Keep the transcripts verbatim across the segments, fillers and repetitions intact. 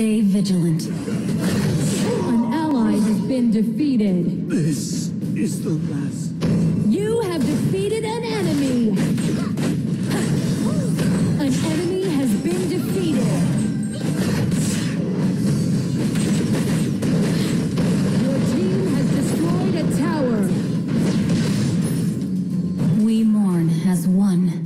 Stay vigilant. An ally has been defeated. This is the last. You have defeated an enemy. An enemy has been defeated. Your team has destroyed a tower. We mourn as one.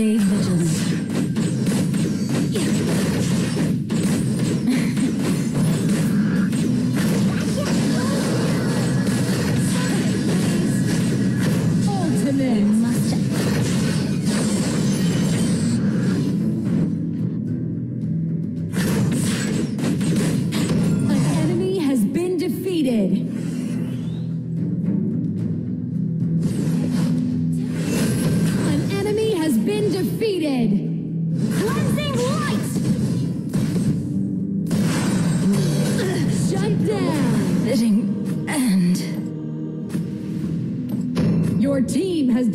Stay vigilant.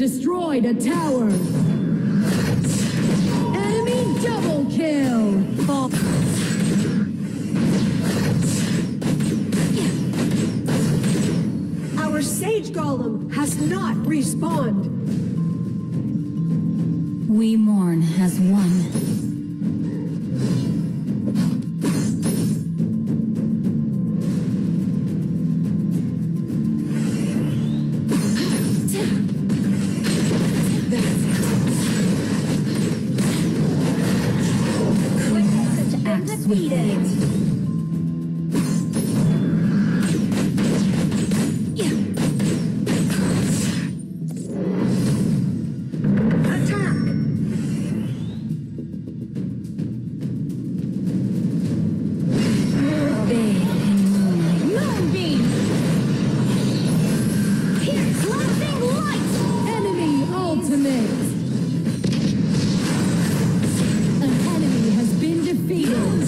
Destroyed a tower. Enemy double kill. Fall. Our Sage Golem has not respawned. We mourn as one. An enemy has been defeated.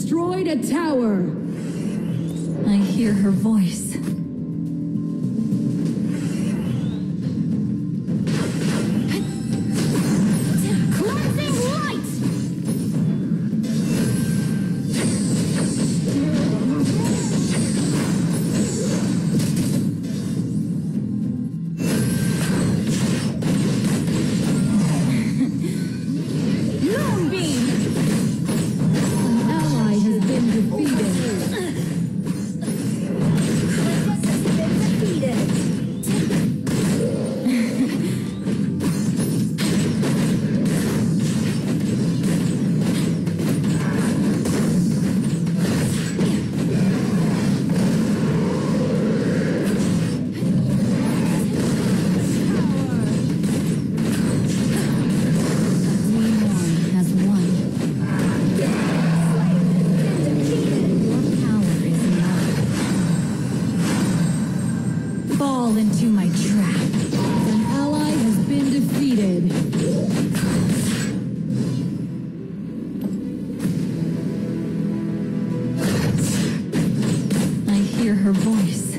destroyed a tower. I hear her voice. Into my trap. An ally has been defeated. I hear her voice.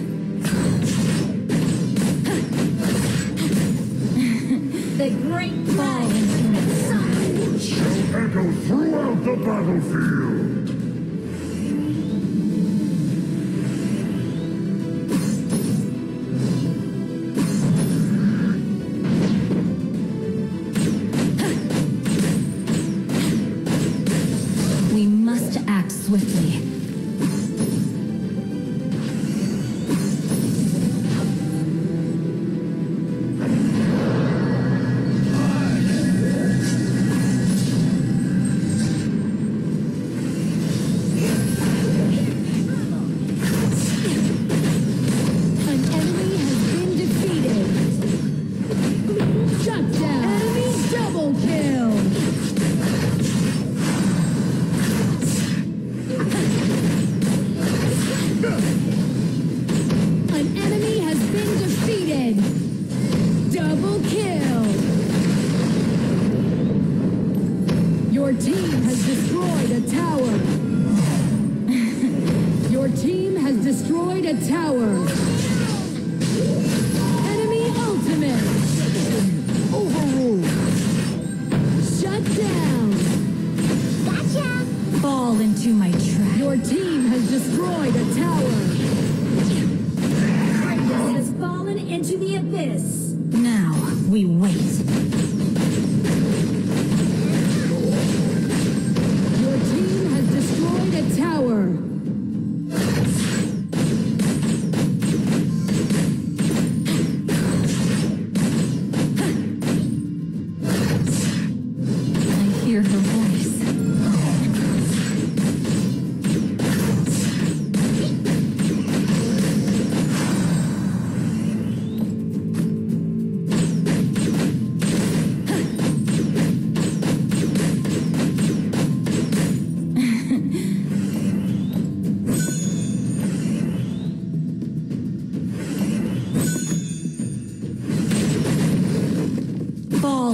The great fall into my side shall echo throughout the battlefield. Swiftly.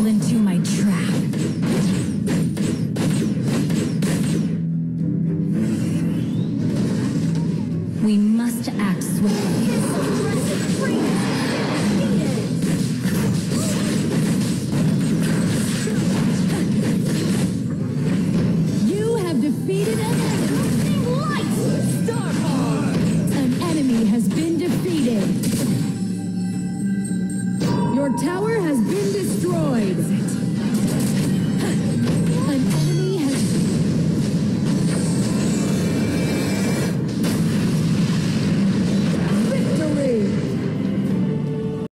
Into my trap.